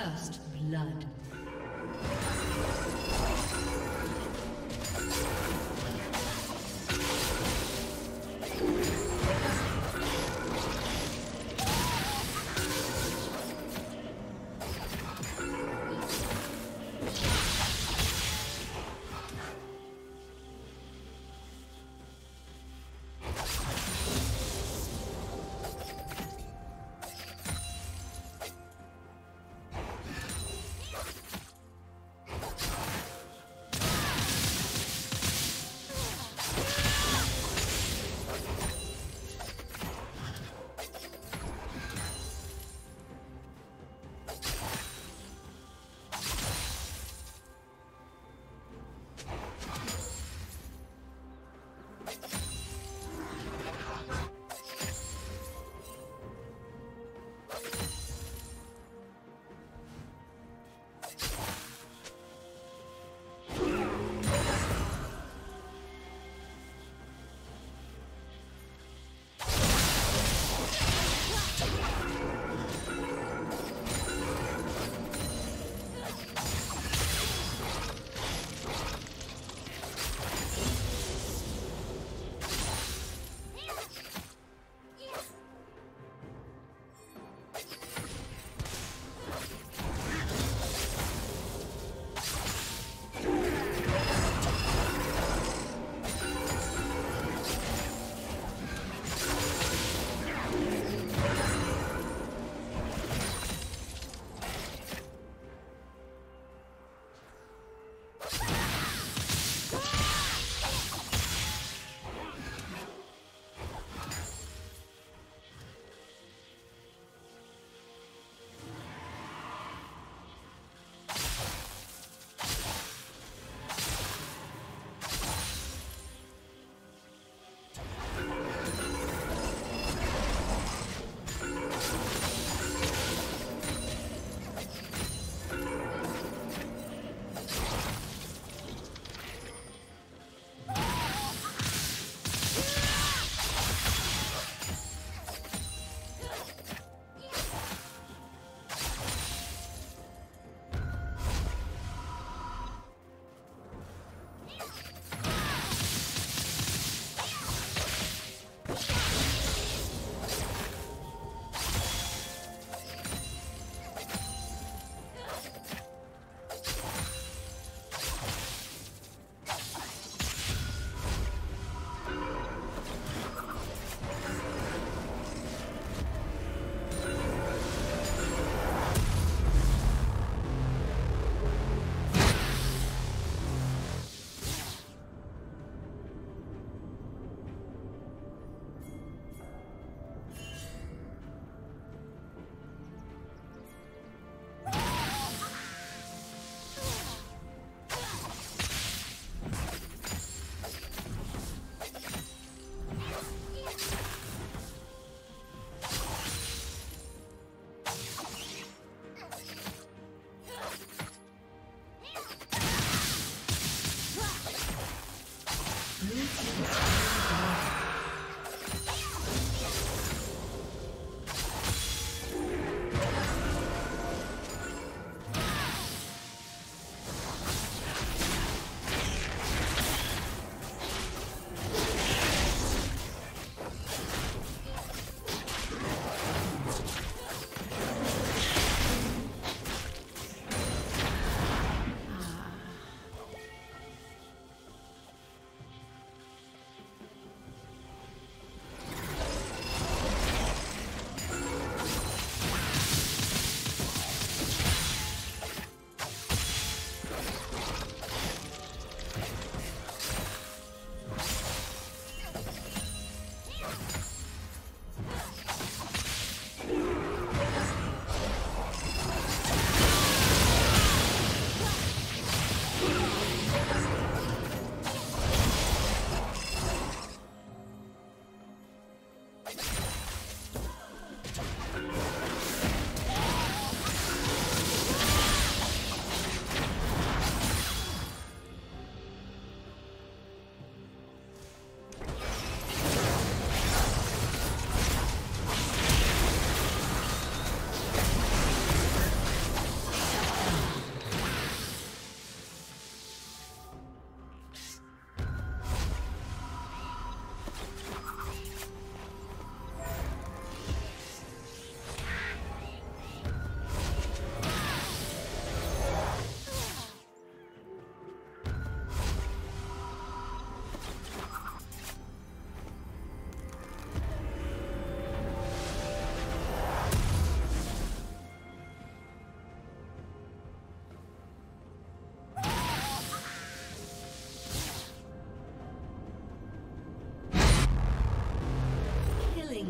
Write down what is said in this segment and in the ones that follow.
First blood.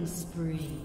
Killing spree.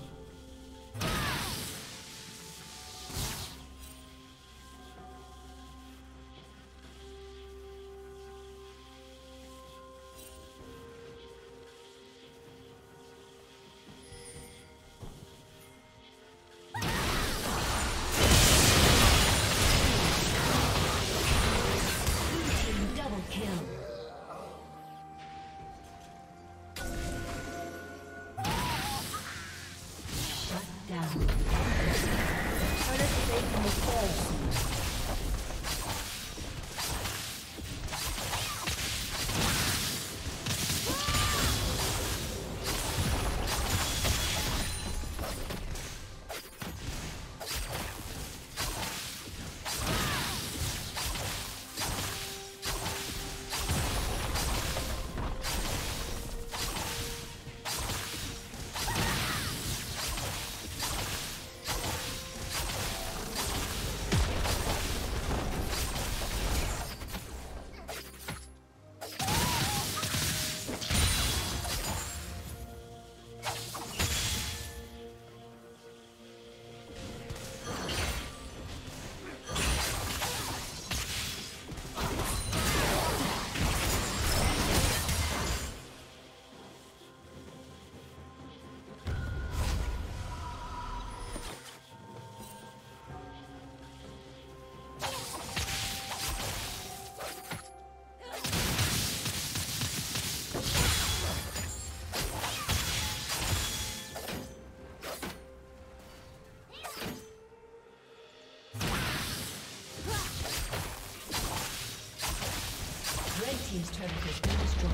Team double kill. turret has been destroyed.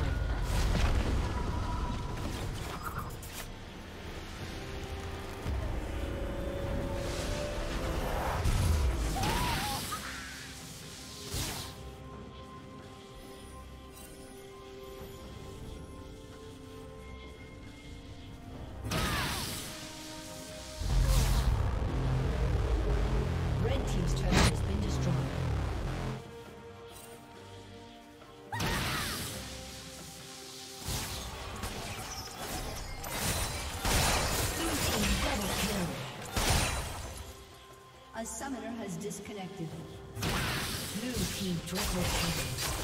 A summoner has disconnected. Blue team triple kill.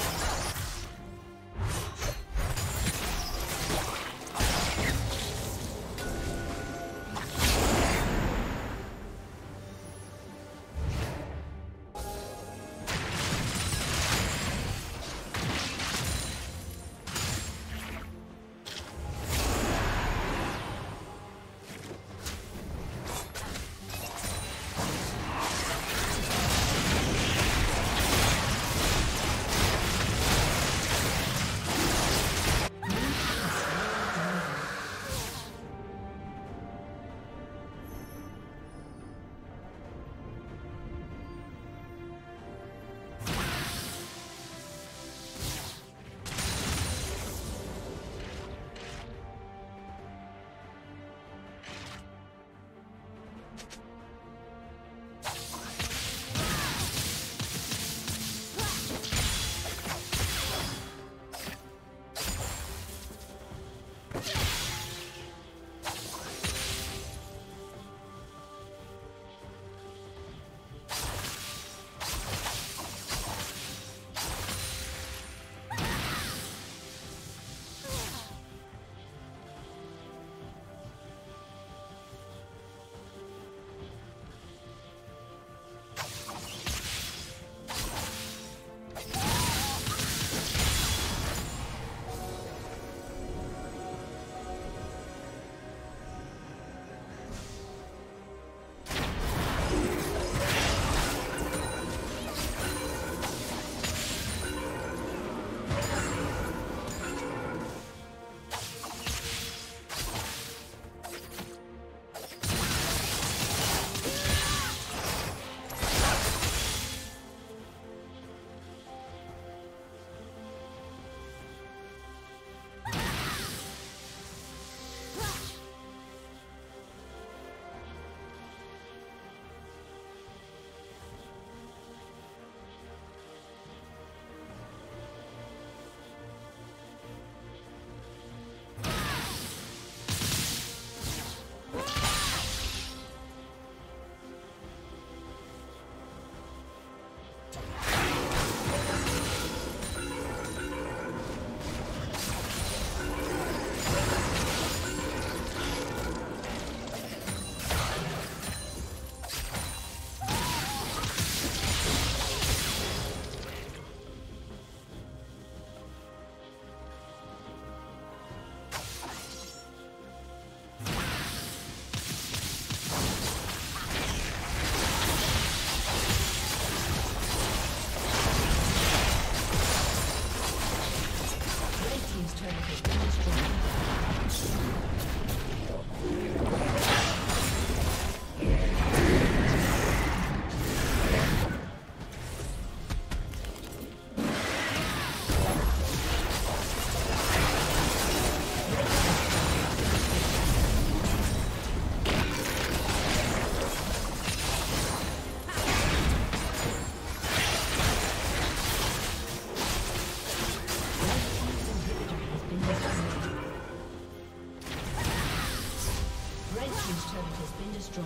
destroyed.